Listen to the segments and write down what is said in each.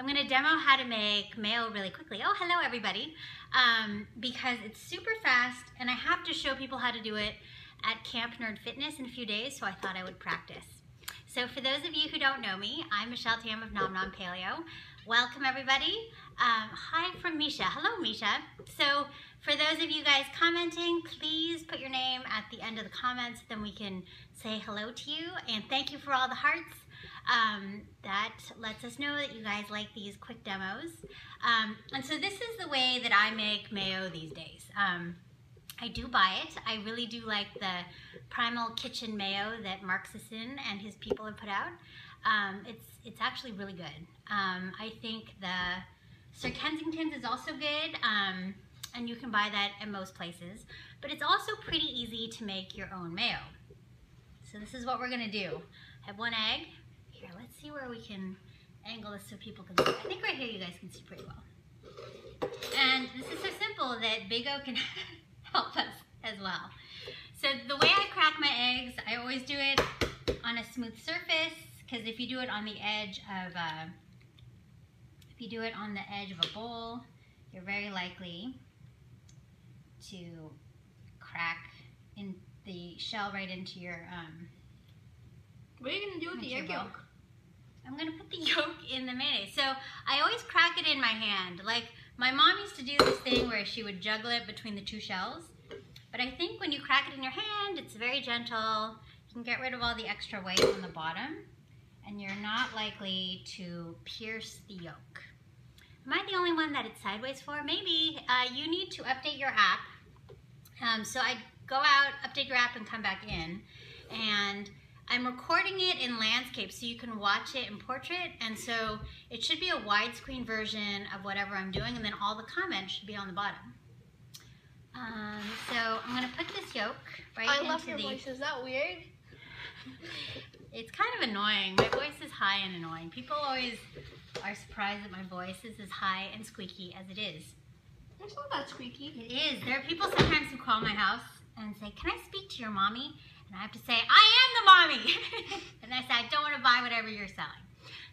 I'm going to demo how to make mayo really quickly. Oh, hello everybody. Because it's super fast and I have to show people how to do it at Camp Nerd Fitness in a few days, so I thought I would practice. So for those of you who don't know me, I'm Michelle Tam of Nom Nom Paleo. Welcome everybody. Hi from Misha. Hello Misha. So for those of you guys commenting, please put your name at the end of the comments, then we can say hello to you, and thank you for all the hearts. That lets us know that you guys like these quick demos. And so this is the way that I make mayo these days. I do buy it. I really do like the Primal Kitchen mayo that Mark Sisson and his people have put out. It's actually really good. I think the Sir Kensington's is also good, and you can buy that at most places. But it's also pretty easy to make your own mayo. So this is what we're gonna do. I have one egg. Here, let's see where we can angle this so people can see. I think right here you guys can see pretty well. And this is so simple that Bago can help us as well. So the way I crack my eggs, I always do it on a smooth surface, because if you do it on the edge of a bowl, you're very likely to crack in the shell right into your. What are you gonna do with the egg yolk? I'm gonna put the yolk in the mayonnaise. So I always crack it in my hand. Like my mom used to do this thing where she would juggle it between the two shells. But I think when you crack it in your hand, it's very gentle. You can get rid of all the extra weight on the bottom, and you're not likely to pierce the yolk. Am I the only one that it's sideways for? Maybe. You need to update your app. So I go out, update your app, and come back in. And I'm recording it in landscape so you can watch it in portrait, and so it should be a widescreen version of whatever I'm doing, and then all the comments should be on the bottom. So I'm gonna put this yolk right into the... I love your voice, is that weird? It's kind of annoying. My voice is high and annoying. People always are surprised that my voice is as high and squeaky as it is. It's not that squeaky. It is. There are people sometimes who call my house and say, "Can I speak to your mommy?" And I have to say, "I am the mommy." And I say, "I don't want to buy whatever you're selling."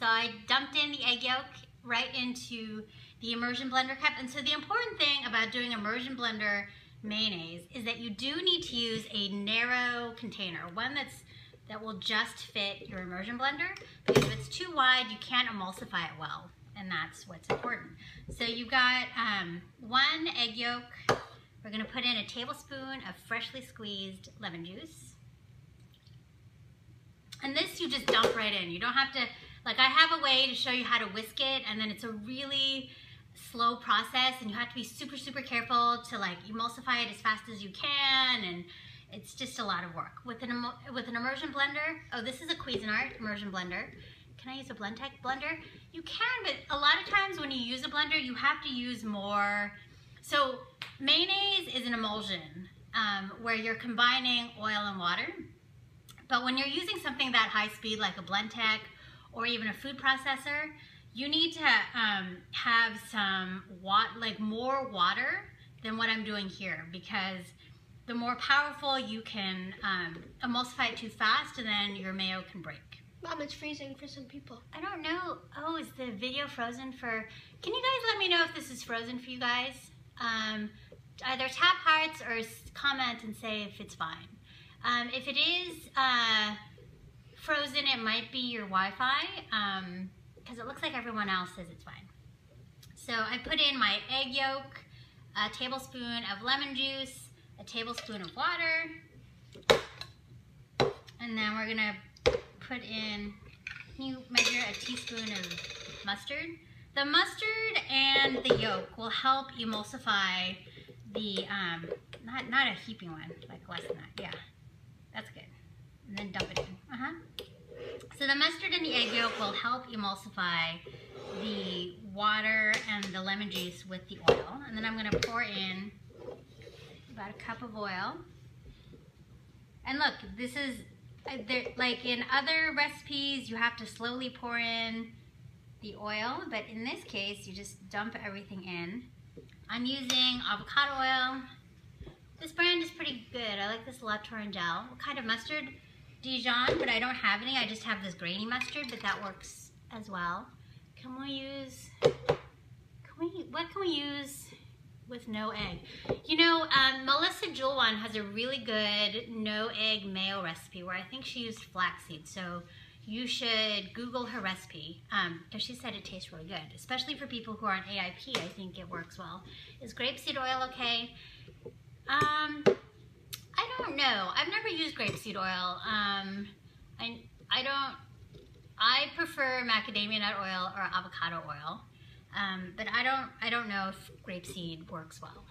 So I dumped in the egg yolk right into the immersion blender cup. And so the important thing about doing immersion blender mayonnaise is that you do need to use a narrow container, one that will just fit your immersion blender, because if it's too wide, you can't emulsify it well, and that's what's important. So you've got one egg yolk. We're gonna put in a tablespoon of freshly squeezed lemon juice. And this you just dump right in. You don't have to, like I have a way to show you how to whisk it, and then it's a really slow process, and you have to be super, super careful to like emulsify it as fast as you can, and it's just a lot of work. With an immersion blender, oh, this is a Cuisinart immersion blender. Can I use a Blendtec blender? You can, but a lot of times when you use a blender, you have to use more. So mayonnaise is an emulsion where you're combining oil and water. But when you're using something that high speed like a Blendtec or even a food processor, you need to have some more water than what I'm doing here, because the more powerful you can emulsify it too fast, and then your mayo can break. Mom, it's freezing for some people. I don't know. Oh, is the video frozen for... Can you guys let me know if this is frozen for you guys? Either tap hearts or comment and say if it's fine. If it is frozen, it might be your Wi-Fi, because it looks like everyone else says it's fine. So I put in my egg yolk, a tablespoon of lemon juice, a tablespoon of water, and then we're gonna put in, can you measure a teaspoon of mustard? The mustard and the yolk will help emulsify the, not a heaping one, like less than that, yeah. That's good. And then dump it in. So the mustard and the egg yolk will help emulsify the water and the lemon juice with the oil. And then I'm gonna pour in about a cup of oil. And look, this is, like in other recipes, you have to slowly pour in the oil, but in this case, you just dump everything in. I'm using avocado oil. This brand is pretty good. I like this La Tourangelle. What kind of mustard? Dijon, but I don't have any. I just have this grainy mustard, but that works as well. What can we use with no egg? You know, Melissa Julwan has a really good no egg mayo recipe where I think she used flaxseed. So you should Google her recipe, because she said it tastes really good, especially for people who are on AIP. I think it works well. Is grapeseed oil okay? I don't know. I've never used grapeseed oil. I prefer macadamia nut oil or avocado oil. But I don't know if grapeseed works well.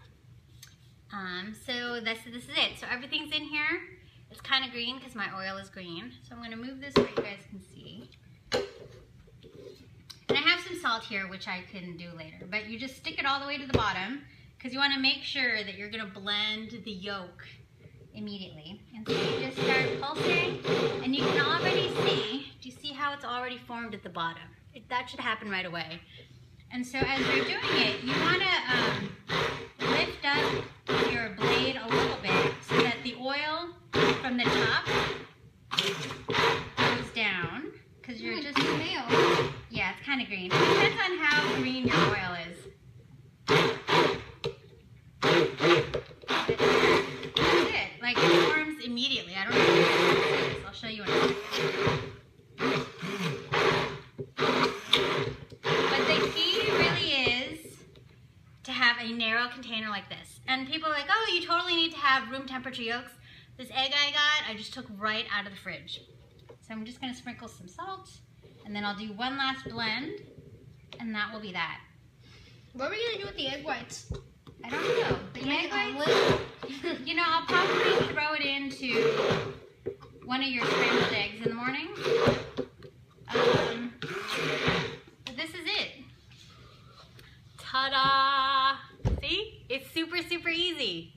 So this is it. So everything's in here. It's kind of green because my oil is green. So I'm gonna move this where you guys can see. And I have some salt here, which I can do later, but you just stick it all the way to the bottom because you wanna make sure that you're gonna blend the yolk immediately. And so you just start pulsing, and you can already see, do you see how it's already formed at the bottom? That should happen right away. And so as you're doing it, you want to lift up your blade a little bit so that the oil from the top goes down, because you're just mayo. Yeah, it's kind of green. It depends on how green your oil is. That's it. Like, it forms immediately. I don't know if you can see this. I'll show you in a second. A narrow container like this, and people are like, oh, you totally need to have room temperature yolks. This egg I got, I just took right out of the fridge. So I'm just going to sprinkle some salt, and then I'll do one last blend, and that will be that. What are we going to do with the egg whites? I don't know. The egg whites? You know, I'll probably throw it into one of your scrambled eggs in the morning. But this is it. Ta-da! See? It's super, super easy.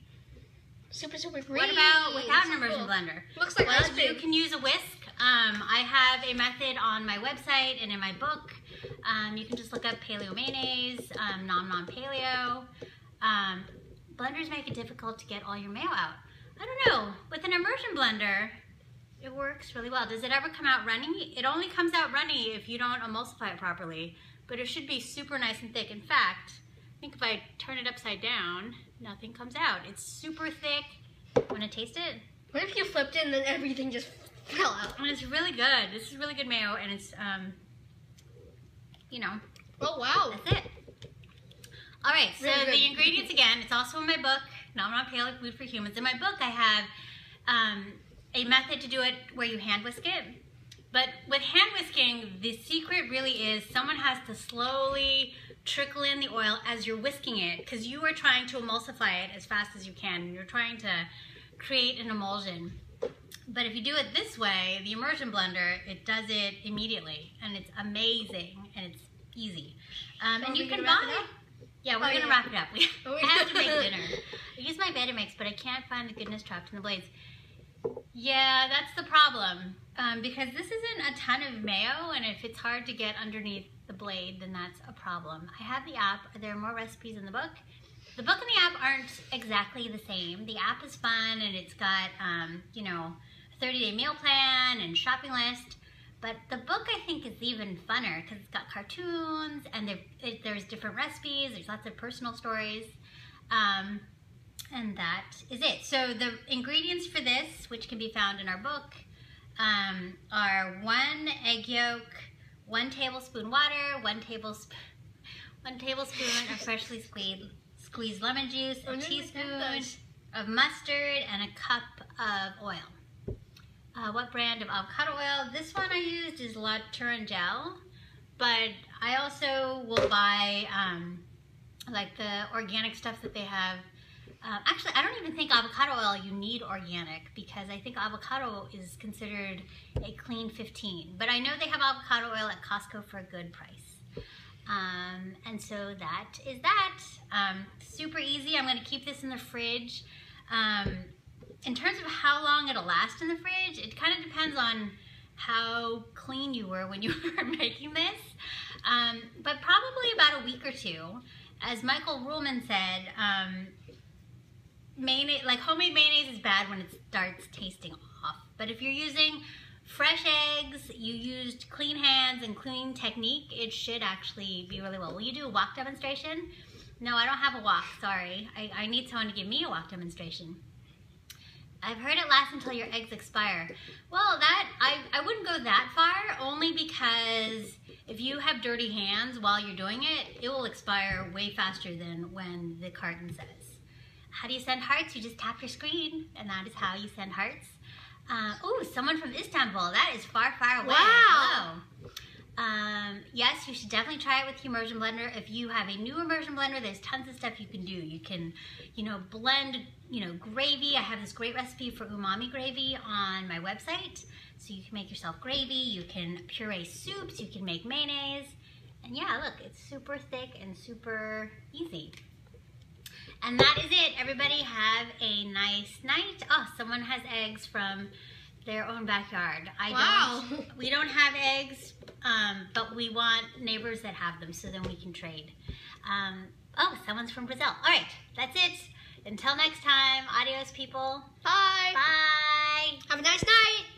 Super, super green. What about without an immersion blender? Looks like ice cream. You can use a whisk. I have a method on my website and in my book. You can just look up paleo mayonnaise, Nom Nom Paleo. Blenders make it difficult to get all your mayo out. I don't know. With an immersion blender, it works really well. Does it ever come out runny? It only comes out runny if you don't emulsify it properly. But it should be super nice and thick. In fact, I think if I turn it upside down, nothing comes out. It's super thick. Want to taste it? What if you flipped it and then everything just fell out? And it's really good. This is really good mayo, and it's, you know. Oh, wow. That's it. All right, so really the ingredients again. It's also in my book, Nom Nom Paleo Food for Humans. In my book, I have a method to do it where you hand whisk it. But with hand whisking, the secret really is someone has to slowly trickle in the oil as you're whisking it, because you are trying to emulsify it as fast as you can, and you're trying to create an emulsion. But if you do it this way, the immersion blender, it does it immediately, and it's amazing, and it's easy. And you can buy... Yeah, we're going to wrap it up. I have to make dinner. I use my Vitamix, but I can't find the goodness trapped in the blades. Yeah, that's the problem. Because this isn't a ton of mayo, and if it's hard to get underneath the blade, then that's a problem. I have the app. There are more recipes in the book. The book and the app aren't exactly the same. The app is fun, and it's got, you know, a 30-day meal plan and shopping list. But the book, I think, is even funner because it's got cartoons, and there's different recipes. There's lots of personal stories. And that is it. So the ingredients for this, which can be found in our book, are 1 egg yolk, 1 tablespoon water, 1 tablespoon of freshly squeezed lemon juice, a teaspoon of mustard, and a cup of oil. What brand of avocado oil? This one I used is La Tourangelle, but I also will buy like the organic stuff that they have. Actually, I don't even think avocado oil you need organic, because I think avocado is considered a clean 15. But I know they have avocado oil at Costco for a good price. And so that is that. Super easy. I'm going to keep this in the fridge. In terms of how long it'll last in the fridge, it kind of depends on how clean you were when you were making this. But probably about a week or two. As Michael Ruhlman said, mayonnaise, like homemade mayonnaise, is bad when it starts tasting off. But if you're using fresh eggs, you used clean hands and clean technique, it should actually be really well. Will you do a wok demonstration? No, I don't have a wok, sorry. I need someone to give me a wok demonstration. I've heard it lasts until your eggs expire. Well, that I wouldn't go that far, only because if you have dirty hands while you're doing it, it will expire way faster than when the carton says. How do you send hearts? You just tap your screen, and that is how you send hearts. Oh, someone from Istanbul. That is far, far away. Wow. Hello. Yes, you should definitely try it with the immersion blender. If you have a new immersion blender, there's tons of stuff you can do. You can, you know, blend, you know, gravy. I have this great recipe for umami gravy on my website. So you can make yourself gravy, you can puree soups, you can make mayonnaise. And yeah, look, it's super thick and super easy. And that is it. Everybody have a nice night. Oh, someone has eggs from their own backyard. Wow. We don't have eggs, but we want neighbors that have them so then we can trade. Oh, someone's from Brazil. All right, that's it. Until next time, adios, people. Bye. Bye. Have a nice night.